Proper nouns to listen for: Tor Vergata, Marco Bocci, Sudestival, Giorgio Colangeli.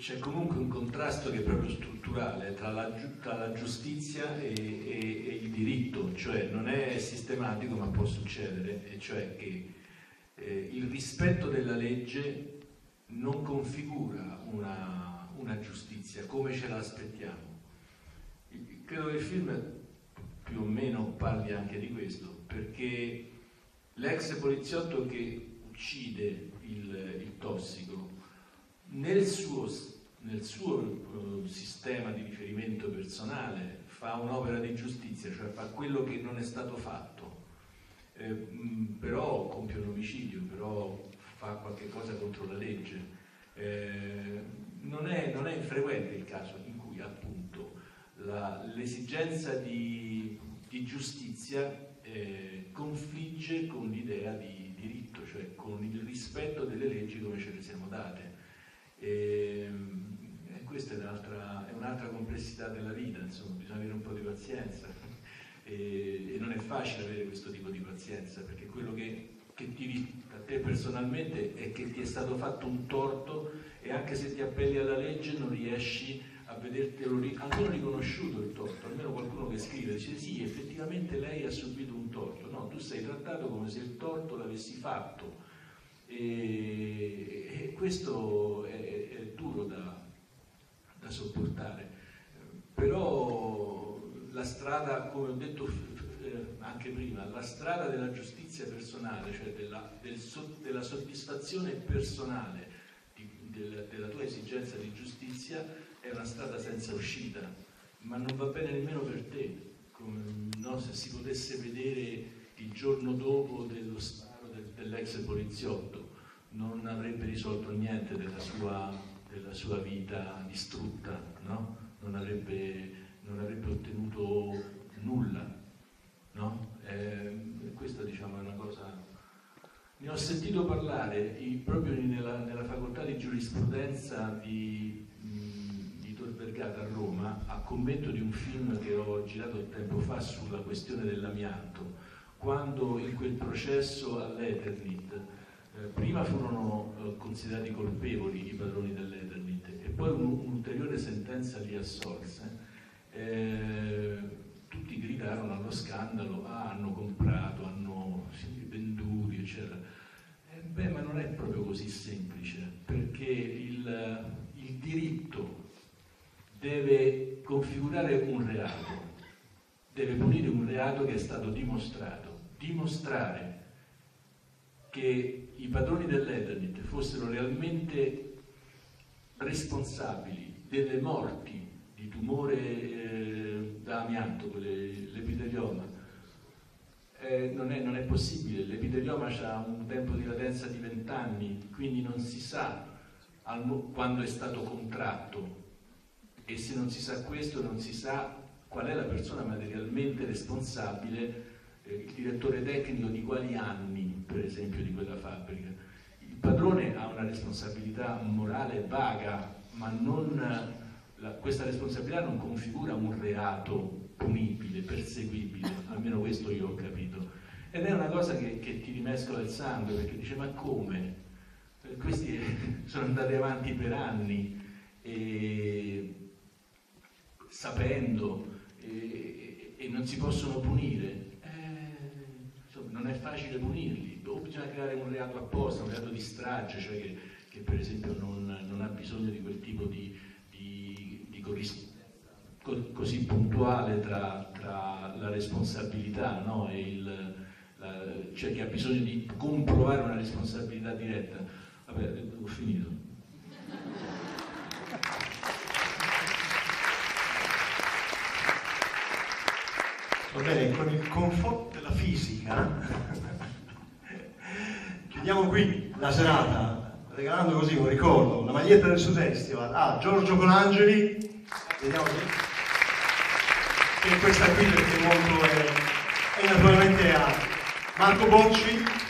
c'è comunque un contrasto che è proprio strutturale tra la giustizia e il diritto, cioè non è sistematico ma può succedere, e cioè che il rispetto della legge non configura una giustizia come ce la aspettiamo. Credo che il film più o meno parli anche di questo, perché l'ex poliziotto che uccide il tossico nel suo sistema di riferimento personale fa un'opera di giustizia, cioè fa quello che non è stato fatto, però compie un omicidio, però fa qualche cosa contro la legge. Non è infrequente il caso in cui appunto l'esigenza di giustizia confligge con l'idea di diritto, cioè con il rispetto delle leggi come ce le siamo date. E questa è un'altra complessità della vita, insomma, bisogna avere un po' di pazienza e non è facile avere questo tipo di pazienza, perché quello che ti vita a te personalmente è che ti è stato fatto un torto, e anche se ti appelli alla legge non riesci a vedertelo ancora riconosciuto il torto, almeno qualcuno che scrive dice sì, effettivamente lei ha subito un torto. No, tu sei trattato come se il torto l'avessi fatto, e questo è duro da sopportare, però la strada, come ho detto anche prima, la strada della giustizia personale, cioè della soddisfazione personale della tua esigenza di giustizia, è una strada senza uscita, ma non va bene nemmeno per te. Se si potesse vedere il giorno dopo dello sparo dell'ex poliziotto, non avrebbe risolto niente della sua vita distrutta, no? Non avrebbe ottenuto nulla, no? Questa, diciamo, è una cosa. Ne ho sentito parlare proprio nella facoltà di giurisprudenza di Tor Vergata a Roma, a commento di un film che ho girato tempo fa sulla questione dell'amianto, quando in quel processo all'Eternit prima furono considerati colpevoli i padroni dell'Eternit e poi un'ulteriore sentenza li assolse. Tutti gridarono allo scandalo, hanno comprato, hanno venduti, eccetera. Ma non è proprio così semplice, perché il diritto deve configurare un reato, deve punire un reato che è stato dimostrato. Dimostrare che i padroni dell'Eternit fossero realmente responsabili delle morti di tumore da amianto, l'epitelioma, non è possibile. L'epitelioma ha un tempo di latenza di 20 anni, quindi non si sa quando è stato contratto, e se non si sa questo non si sa qual è la persona materialmente responsabile, il direttore tecnico di quali anni, per esempio, di quella fabbrica. Il padrone ha una responsabilità morale vaga, ma non... Questa responsabilità non configura un reato punibile, perseguibile, almeno questo io ho capito. Ed è una cosa che ti rimescola il sangue, perché dice ma come? Questi sono andati avanti per anni, sapendo, e non si possono punire. Insomma, non è facile punirli, o bisogna creare un reato apposta, un reato di strage, cioè che per esempio non ha bisogno di quel tipo di così puntuale tra la responsabilità, no? Cioè che ha bisogno di comprovare una responsabilità diretta. Vabbè, ho finito. Va bene, con il conforto della fisica chiudiamo qui la serata, regalando così un ricordo, la maglietta del Sudestival a Giorgio Colangeli. Vediamo se... e questa qui perché molto è naturalmente a Marco Bocci.